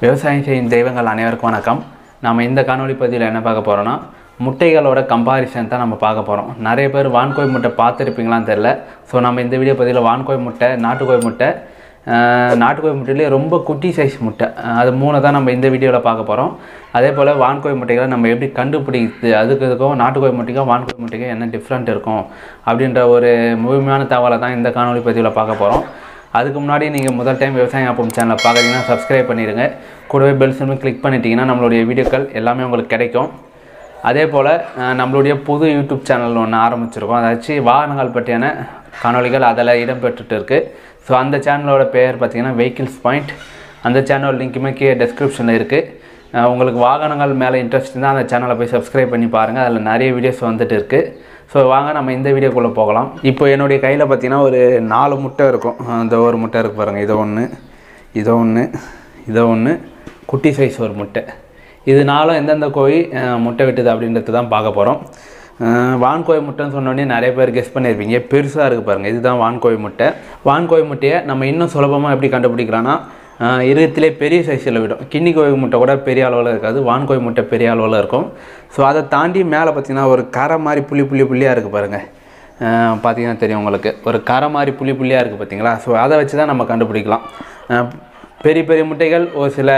விவசாயம் செய்யும் தெய்வங்கள் அனைவருக்கும் வணக்கம். நாம் இந்த காணொலி பதிவில் என்ன பார்க்க போகிறோன்னா, முட்டைகளோட கம்பாரிசன் தான் நம்ம பார்க்க போகிறோம். நிறைய பேர் வான்கோய் முட்டை பார்த்துருப்பீங்களான்னு தெரில. ஸோ நம்ம இந்த வீடியோ பதிவில் வான்கோய் முட்டை, நாட்டுக்கோய் முட்டையிலே ரொம்ப குட்டி சைஸ் முட்டை, அது மூணு தான் நம்ம இந்த வீடியோவில் பார்க்க போகிறோம். அதே போல் வான்கோய் முட்டைகளை நம்ம எப்படி கண்டுபிடிக்குது, அதுக்கும் நாட்டுக்கோய் முட்டைக்கும் வான்கோய் முட்டைக்கும் என்ன டிஃப்ரெண்ட் இருக்கும் அப்படின்ற ஒரு முழுமையான தகவலை தான் இந்த காணொலி பதிவில் பார்க்க போகிறோம். அதுக்கு முன்னாடி நீங்கள் முதல் டைம் விவசாயம் ஆப்பம் சேனலை பார்க்குறீங்கன்னா சப்ஸ்கிரைப் பண்ணிடுங்க. கூடவே பெல் சிம்பிள் கிளிக் பண்ணிட்டீங்கன்னா நம்மளுடைய வீடியோக்கள் எல்லாமே உங்களுக்கு கிடைக்கும். அதே போல் நம்மளுடைய புது யூடியூப் சேனல் ஒன்று ஆரம்பிச்சிருக்கோம், அதாச்சு வாகனங்கள் பற்றியான காணொலிகள் அதில் இடம்பெற்றுட்டு இருக்குது. ஸோ அந்த சேனலோட பேர் பார்த்திங்கன்னா வெஹிக்கிள்ஸ் பாயிண்ட். அந்த சேனல் லிங்க்குமே கீழே டெஸ்கிரிப்ஷனில் இருக்குது. உங்களுக்கு வாகனங்கள் மேலே இன்ட்ரெஸ்ட் இருந்தால் அந்த சேனலை போய் சப்ஸ்கிரைப் பண்ணி பாருங்கள், அதில் நிறைய வீடியோஸ் வந்துட்டு இருக்குது. ஸோ வாங்க நம்ம இந்த வீடியோக்குள்ளே போகலாம். இப்போ என்னுடைய கையில் பார்த்திங்கன்னா ஒரு 4 முட்டை இருக்கும். இந்த ஒரு முட்டை இருக்குது பாருங்கள், இதை ஒன்று குட்டி சைஸ் ஒரு முட்டை. இது நாளும் எந்தெந்த கோழி முட்டை விட்டுது அப்படின்றது தான் பார்க்க போகிறோம். வான்கோய் முட்டைன்னு சொன்னோடனே நிறைய பேர் கெஸ் பண்ணியிருப்பீங்க, பெருசாக இருக்குது பாருங்கள், இதுதான் வான்கோய் முட்டை. வான்கோய் முட்டையை நம்ம இன்னும் சுலபமாக எப்படி கண்டுபிடிக்கலாம்னா, இருபத்திலே பெரிய சைஸில் விடும். கிண்ணி கோய் முட்டை கூட பெரிய அளவில் இருக்காது, வான்கோய் முட்டை பெரிய அளவில் இருக்கும். ஸோ அதை தாண்டி மேலே பார்த்திங்கன்னா ஒரு கரை மாதிரி புள்ளியாக இருக்குது பாருங்கள், பார்த்திங்கன்னா தெரியும் உங்களுக்கு, ஒரு கரை மாதிரி புள்ளியாக இருக்குது பார்த்திங்களா. ஸோ அதை வச்சு தான் நம்ம கண்டுபிடிக்கலாம். பெரிய பெரிய முட்டைகள் ஒரு சில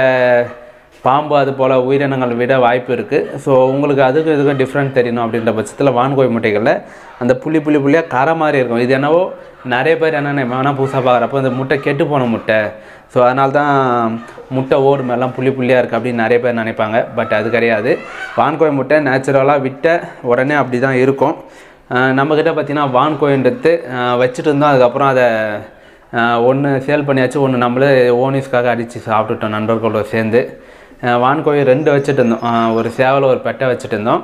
பாம்பு அது போல் உயிரினங்கள் விட வாய்ப்பு இருக்குது. ஸோ உங்களுக்கு அதுக்கும் இதுக்கும் டிஃப்ரெண்ட் தெரியணும் அப்படின்ற பட்சத்தில் வான்கோய் முட்டைகளில் அந்த புள்ளியாக கரை மாதிரி இருக்கும். இது என்னவோ நிறைய பேர் என்னென்ன வேணால் புதுசாக பார்க்குறப்போ இந்த முட்டை கெட்டு போன முட்டை, ஸோ அதனால தான் முட்டை ஓடு மேலாம் புள்ளியாக இருக்குது அப்படின்னு நிறைய பேர் நினைப்பாங்க. பட் அது கிடையாது. வான்கோய் முட்டை நேச்சுரலாக விட்ட உடனே அப்படி தான் இருக்கும். நம்மக்கிட்ட பார்த்திங்கன்னா வான்கோயின்றது வச்சுட்டு இருந்தோம், அதுக்கப்புறம் அதை ஒன்று சேல் பண்ணியாச்சு, ஒன்று நம்மளே ஓனிஸ்க்காக அடித்து சாப்பிட்டுட்டோம் நண்பர்களோட சேர்ந்து. வான்கோழி 2 வச்சுட்டு இருந்தோம், ஒரு சேவலை ஒரு பெட்டை வச்சுட்டு இருந்தோம்.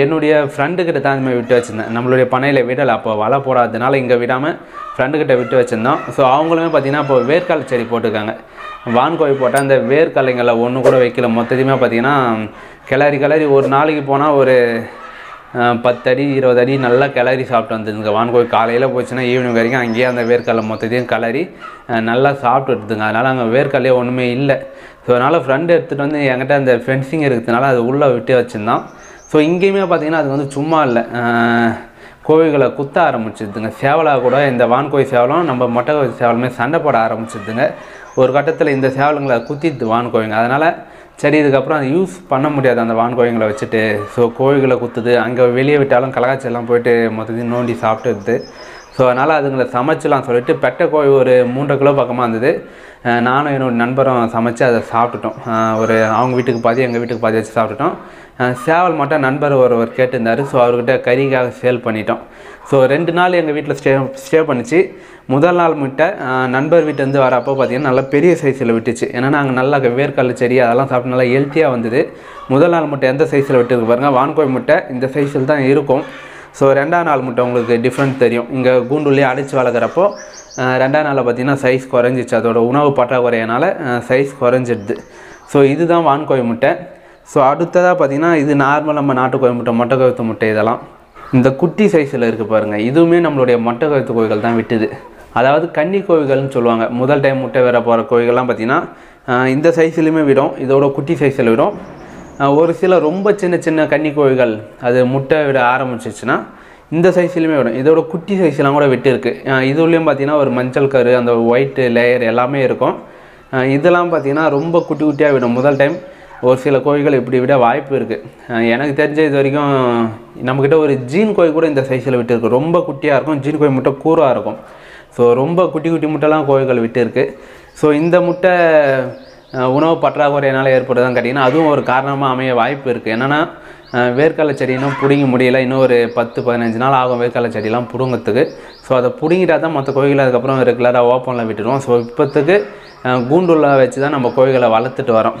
என்னுடைய ஃப்ரெண்டுக்கிட்ட தான் அதுமாதிரி விட்டு வச்சுருந்தேன், நம்மளுடைய பனையில் விடலை, அப்போ வலை போடாததுனால இங்கே விடாமல் ஃப்ரெண்டுக்கிட்ட விட்டு வச்சுருந்தோம். ஸோ அவங்களுமே பார்த்திங்கன்னா இப்போ வேர்க்கால் செடி போட்டிருக்காங்க. வான்கோழி போட்டால் அந்த வேர்க்காலைங்களை ஒன்று கூட வைக்கல. மொத்தத்தையுமே பார்த்திங்கன்னா கிளறி ஒரு நாளைக்கு போனால் ஒரு 10 அடி 20 அடி நல்லா கிளறி சாப்பிட்டு வந்துருந்துங்க. வான்கோழி காலையில் போச்சுன்னா ஈவினிங் வரைக்கும் அங்கேயே அந்த வேர்க்காலை மொத்தத்தையும் கிளறி நல்லா சாப்பிட்டுட்டுதுங்க. அதனால் அங்கே வேர்க்காலையே ஒன்றுமே இல்லை. ஸோ அதனால் ஃப்ரெண்டு எடுத்துகிட்டு வந்து என்கிட்ட அந்த ஃபென்சிங் இருக்கிறதுனால அது உள்ளே விட்டு வச்சுருந்தான். ஸோ இங்கேயுமே பார்த்திங்கன்னா அது வந்து சும்மா இல்லை, கோழிகளை குத்த ஆரம்பிச்சிடுதுங்க. சேவலாக கூட இந்த வான்கோழி சேவலும் நம்ம மொட்டை கோழி சேவலுமே சண்டை போட ஆரம்பிச்சிடுதுங்க. ஒரு கட்டத்தில் இந்த சேவலுங்களை குத்திடுது வான்கோழிங்க. அதனால் சரி, இதுக்கப்புறம் அதை யூஸ் பண்ண முடியாது அந்த வான்கோழிங்களை வச்சுட்டு. ஸோ கோழிகளை குத்துது, அங்கே வெளியே விட்டாலும் கலகாச்செல்லாம் போய்ட்டு மொத்தத்தையும் நோண்டி சாப்பிட்டுடுது. ஸோ அதனால் அதுங்களை சமைச்சலாம் சொல்லிட்டு பெட்டை கோழி ஒரு 3.5 கிலோ பக்கமாக இருந்தது. நானும் என்னோடய நண்பரும் சமைச்சு அதை சாப்பிட்டுட்டோம். ஒரு அவங்க வீட்டுக்கு பாதி எங்கள் வீட்டுக்கு பாதி வச்சு சாப்பிட்டுட்டோம். சேவல் மட்டும் நண்பர் ஒருவர் கேட்டிருந்தார், ஸோ அவர்கிட்ட கறிக்காக சேல் பண்ணிட்டோம். ஸோ 2 நாள் எங்கள் வீட்டில் ஸ்டே பண்ணிச்சு. முதல் நாள் முட்டை நண்பர் வீட்டிலேருந்து வரப்போ பார்த்திங்கன்னா நல்லா பெரிய சைஸில் விட்டுச்சு. ஏன்னா நாங்கள் நல்லா வேர்க்கால் செடி அதெல்லாம் சாப்பிட்டு நல்லா ஹெல்த்தியாக வந்தது. முதல் நாள் முட்டை எந்த சைஸில் விட்டுருக்கு பாருங்கள், வான்கோய் முட்டை இந்த சைஸில் தான் இருக்கும். ஸோ 2ஆம் நாள் முட்டை உங்களுக்கு டிஃப்ரெண்ட் தெரியும். இங்கே கூண்டுலேயே அடித்து வளர்க்குறப்போ 2ஆம் நாளில் பார்த்திங்கன்னா சைஸ் குறைஞ்சிச்சு, அதோடய உணவு பற்றாக்குறையினால் சைஸ் குறைஞ்சிடுது. ஸோ இதுதான் வான்கோய் முட்டை. ஸோ அடுத்ததாக பார்த்திங்கன்னா இது நார்மல் நம்ம நாட்டுக்கோய் முட்டை, மொட்டை கழுத்து முட்டை, இதெல்லாம் இந்த குட்டி சைஸில் இருக்குது பாருங்கள். இதுவுமே நம்மளுடைய மொட்டை கழுத்து கோழிகள் தான் விட்டுது, அதாவது கன்னி கோழிகள்னு சொல்லுவாங்க. முதல் டைம் முட்டை வேற போகிற கோழிகள்லாம் பார்த்திங்கன்னா இந்த சைஸ்லையுமே விடும், இதோட குட்டி சைஸில் விடும். ஒரு சில ரொம்ப சின்ன சின்ன கன்னி கோழிகள் அது முட்டை விட ஆரம்பிச்சிச்சுன்னா இந்த சைஸ்லையுமே விடும், இதோட குட்டி சைஸ்லாம் கூட விட்டுருக்கு. இதுலேயும் பார்த்திங்கன்னா ஒரு மஞ்சள் கரு, அந்த ஒயிட்டு லேயர் எல்லாமே இருக்கும். இதெல்லாம் பார்த்திங்கன்னா ரொம்ப குட்டி குட்டியாக விடும். முதல் டைம் ஒரு சில கோழிகள் இப்படி விட வாய்ப்பு இருக்குது. எனக்கு தெரிஞ்ச இது வரைக்கும் நம்மக்கிட்ட ஒரு ஜீன் கோழி கூட இந்த சைஸில் விட்டுருக்கு, ரொம்ப குட்டியாக இருக்கும். ஜீன் கோழி முட்டை கூராக இருக்கும். ஸோ ரொம்ப குட்டி குட்டி முட்டைலாம் கோழிகள் விட்டுருக்கு. ஸோ இந்த முட்டை உணவு பற்றாக்குறையினால் ஏற்படுதான்னு கேட்டிங்கன்னா அதுவும் ஒரு காரணமாக அமைய வாய்ப்பு இருக்குது. என்னென்னா வேர்க்கால செடியினும் பிடுங்க முடியல, இன்னும் ஒரு 10-15 நாள் ஆகும் வேர்க்கால செடியெலாம் பிடுங்கிறதுக்கு. ஸோ அதை பிடுங்கிட்டா தான் மற்ற கோழிகளை அதுக்கப்புறம் ரெகுலராக ஓப்பனில் விட்டுடுவோம். ஸோ இப்போத்துக்கு கூண்டுள்ள வச்சு தான் நம்ம கோழிகளை வளர்த்துட்டு வரோம்.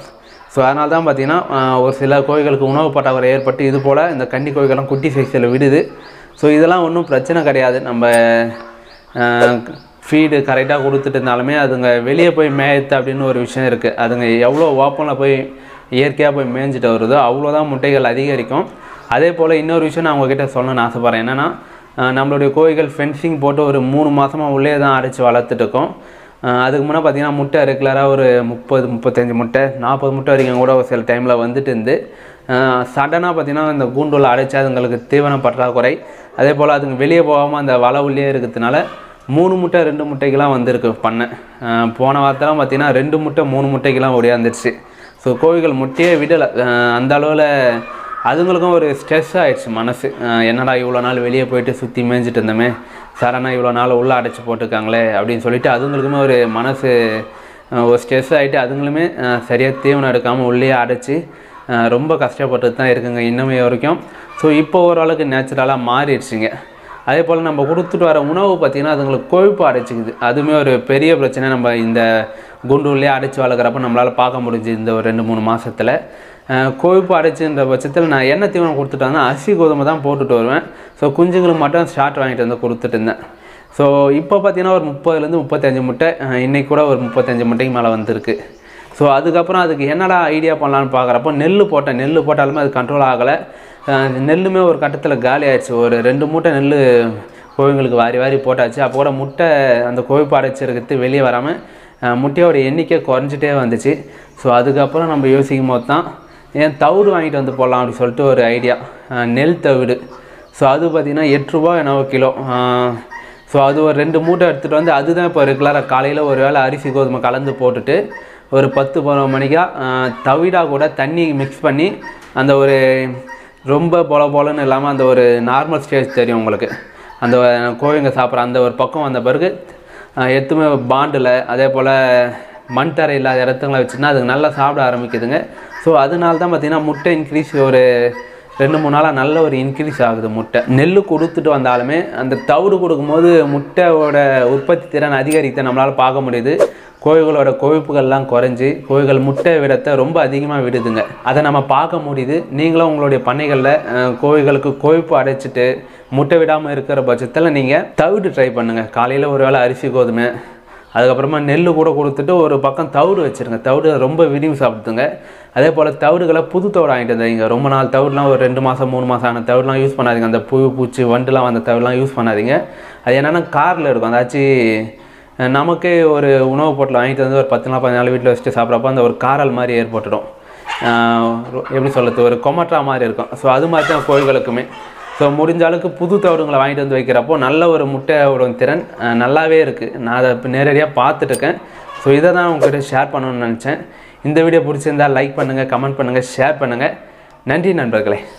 ஸோ அதனால தான் பார்த்திங்கன்னா ஒரு சில கோழிகளுக்கு உணவு பற்றாக்குறை ஏற்பட்டு இது போல் இந்த கன்னி கோழிகள்லாம் குட்டி சைஸில் விடுது. ஸோ இதெல்லாம் ஒன்றும் பிரச்சனை கிடையாது. நம்ம ஃபீடு கரெக்டாக கொடுத்துட்டு இருந்தாலுமே அதுங்க வெளியே போய் மேய்த்து அப்படின்னு ஒரு விஷயம் இருக்குது. அதுங்க எவ்வளோ ஓப்பனில் போய் இயற்கையாக போய் மேய்ஞ்சிட்டு வருதோ அவ்வளோதான் முட்டைகள் அதிகரிக்கும். அதே போல் இன்னொரு விஷயம் நான் உங்ககிட்ட சொல்லணும்னு ஆசைப்பட்றேன். என்னென்னா நம்மளுடைய கோழிகள் ஃபென்சிங் போட்டு ஒரு 3 மாதமாக உள்ளே தான் அடைச்சி வளர்த்துட்டுருக்கோம். அதுக்கு முன்னே பார்த்தீங்கன்னா முட்டை ரெகுலராக ஒரு 30-35 முட்டை 40 முட்டை வரைக்கும் கூட சில டைமில் வந்துட்டு இருந்து சடனாக பார்த்தீங்கன்னா இந்த கூண்டோல் அடைச்சா அதுங்களுக்கு தீவன பற்றாக்குறை, அதே போல் அதுங்க வெளியே போகாமல் அந்த வலை உள்ளே இருக்கிறதுனால 3 முட்டை 2 முட்டைக்கெலாம் வந்திருக்கு பண்ண. போன வாரத்தெல்லாம் பார்த்தீங்கன்னா 2 முட்டை 3 முட்டைக்கெலாம் ஓடியாந்துடுச்சு. ஸோ கோழிகள் முட்டையே விடலை, அந்த அளவில் அதுங்களுக்கும் ஒரு ஸ்ட்ரெஸ் ஆகிடுச்சு மனசு. என்னடா இவ்வளோ நாள் வெளியே போயிட்டு சுற்றி மேய்ஞ்சிட்டு இருந்தோமே, சரணா இவ்வளோ நாள் உள்ளே அடைச்சி போட்டிருக்காங்களே அப்படின்னு சொல்லிட்டு அதுங்களுக்குமே ஒரு மனசு ஒரு ஸ்ட்ரெஸ் ஆகிட்டு அதுங்களுமே சரியாக தீவனம் எடுக்காமல் உள்ளே அடைச்சி ரொம்ப கஷ்டப்பட்டு தான் இருக்குங்க இன்னமே வரைக்கும். ஸோ இப்போ ஓரளவுக்கு நேச்சுரலாக மாறிடுச்சுங்க. அதே போல் நம்ம கொடுத்துட்டு வர உணவு பார்த்திங்கன்னா அதுங்களுக்கு கொழுப்பு அடைச்சிக்குது. அதுவுமே ஒரு பெரிய பிரச்சனை நம்ம இந்த குண்டூர்லேயே அடைச்சி வளர்க்குறப்ப நம்மளால் பார்க்க முடிஞ்சு. இந்த ஒரு 2-3 மாதத்தில் கொழுப்பு அடைச்சுன்ற பட்சத்தில் நான் என்ன தீவனம் கொடுத்துட்டு வந்தேன், அரிசி கோதுமை தான் போட்டுட்டு வருவேன். ஸோ குஞ்சுங்களுக்கு மட்டும் ஸ்டார்ட் வாங்கிட்டு வந்து கொடுத்துட்டு இருந்தேன். ஸோ இப்போ பார்த்திங்கன்னா ஒரு 30-35 முட்டை, இன்றைக்கி கூட ஒரு 35 முட்டைக்கு மேலே வந்திருக்கு. ஸோ அதுக்கப்புறம் அதுக்கு என்னடா ஐடியா பண்ணலான்னு பார்க்குறப்போ நெல் போட்டாலுமே அது கண்ட்ரோல் ஆகலை. நெல்லுமே ஒரு கட்டத்தில் காலி ஆகிடுச்சு. ஒரு 2 மூட்டை நெல் கோழிங்களுக்கு வாரி போட்டாச்சு. அப்போ கூட முட்டை அந்த கோழிப்பு அடைச்சிருக்கிறது வெளியே வராமல் முட்டையோட எண்ணிக்கை குறைஞ்சிட்டே வந்துச்சு. ஸோ அதுக்கப்புறம் நம்ம யோசிக்கும் போது தான் ஏன் தவிடு வாங்கிட்டு வந்து போடலாம் அப்படின்னு சொல்லிட்டு ஒரு ஐடியா, நெல் தவிடு. ஸோ அது பார்த்திங்கன்னா 8 ரூபா என்னவோ கிலோ. ஸோ அது ஒரு 2 மூட்டை எடுத்துகிட்டு வந்து அதுதான் இப்போ ரெகுலராக காலையில் ஒரு வேளை அரிசி கோதுமை கலந்து போட்டுட்டு ஒரு 10-11 மணிக்காக தவிடாக கூட தண்ணி மிக்ஸ் பண்ணி அந்த ஒரு ரொம்ப போலன்னு இல்லாமல் அந்த ஒரு நார்மல் ஸ்டேஜ் தெரியும் உங்களுக்கு, அந்த கோவிங்க சாப்பிட்ற அந்த ஒரு பக்கம் வந்த பிறகு எதுவுமே பாண்டில் அதே போல் மண் தரை இல்லாத இடத்துல வச்சுன்னா அதுக்கு நல்லா சாப்பிட ஆரம்பிக்குதுங்க. ஸோ அதனால தான் பார்த்திங்கன்னா முட்டை இன்க்ரீஸ் ஒரு 2-3 நாளாக நல்ல ஒரு இன்க்ரீஸ் ஆகுது முட்டை. நெல் கொடுத்துட்டு வந்தாலுமே அந்த தவிடு கொடுக்கும்போது முட்டையோட உற்பத்தி திறன் அதிகரித்த நம்மளால் பார்க்க முடியுது. கோழிகளோட கொழுப்புகள்லாம் குறைஞ்சி கோழிகள் முட்டை விடத்தை ரொம்ப அதிகமாக விடுதுங்க, அதை நம்ம பார்க்க முடியுது. நீங்களும் உங்களுடைய பண்ணைகளில் கோழிகளுக்கு கொழுப்பு அடைச்சிட்டு முட்டை விடாமல் இருக்கிற பட்சத்தில் நீங்கள் தவிடு ட்ரை பண்ணுங்கள். காலையில் ஒரு வேளை அரிசி கோதுமை அதுக்கப்புறமா நெல் கூட கொடுத்துட்டு ஒரு பக்கம் தவிடு வச்சுருங்க. தவிடு ரொம்ப விரும்பி சாப்பிடுதுங்க. அதே போல் தவிடுகளை புது தவிடு வாங்கிட்டு வந்தீங்க. ரொம்ப நாள் தவிடுலாம் ஒரு 2 மாதம் 3 மாதம் ஆன தவிடுலாம் யூஸ் பண்ணாதீங்க. அந்த புழு பூச்சி வண்டுலாம் வந்த தவிடுலாம் யூஸ் பண்ணாதீங்க. அது என்னென்னா காரில் இருக்கும். அதாச்சும் நமக்கே ஒரு உணவு பொருள் வாங்கிட்டு வந்து ஒரு 10 நாள் 14 நாள் வீட்டில் வச்சுட்டு சாப்பிட்றப்போ அந்த ஒரு காரல் மாதிரி ஏற்பட்டுடும். எப்படி சொல்கிறது, ஒரு கொமட்டா மாதிரி இருக்கும். ஸோ அது மாதிரி தான் கோழிகளுக்குமே. ஸோ முடிஞ்ச அளவுக்கு புது தவிடுங்களை வாங்கிட்டு வந்து வைக்கிறப்போ நல்ல ஒரு முட்டையோட திறன் நல்லாவே இருக்குது. நான் அதை நேரடியாக பார்த்துட்டுருக்கேன். ஸோ இதை தான் உங்கள்கிட்ட ஷேர் பண்ணணும்னு நினச்சேன். இந்த வீடியோ பிடிச்சிருந்தால் லைக் பண்ணுங்கள், கமெண்ட் பண்ணுங்கள், ஷேர் பண்ணுங்கள். நன்றி நண்பர்களே.